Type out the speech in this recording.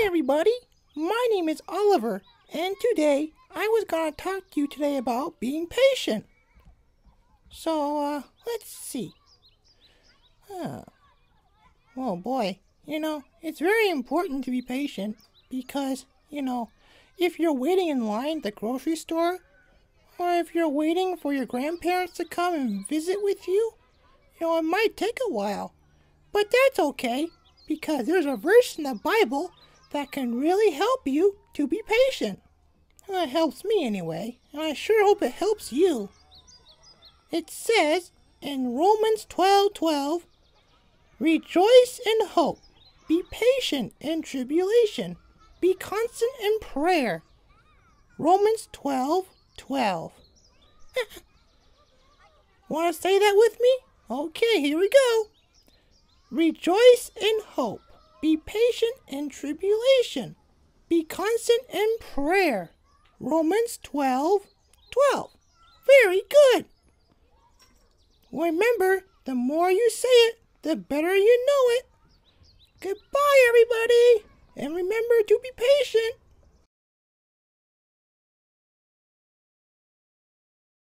Hi everybody, my name is Oliver, and today I was going to talk to you today about being patient. So, let's see. Oh boy, it's very important to be patient because, if you're waiting in line at the grocery store, or if you're waiting for your grandparents to come and visit with you, it might take a while. But that's okay, because there's a verse in the Bible that can really help you to be patient. And it helps me anyway, and I sure hope it helps you. It says in Romans 12:12, "Rejoice in hope, be patient in tribulation, be constant in prayer." Romans 12:12. Want to say that with me? Okay, here we go. Rejoice in hope. Be patient in tribulation. Be constant in prayer. Romans 12:12. Very good. Remember, the more you say it, the better you know it. Goodbye, everybody. And remember to be patient.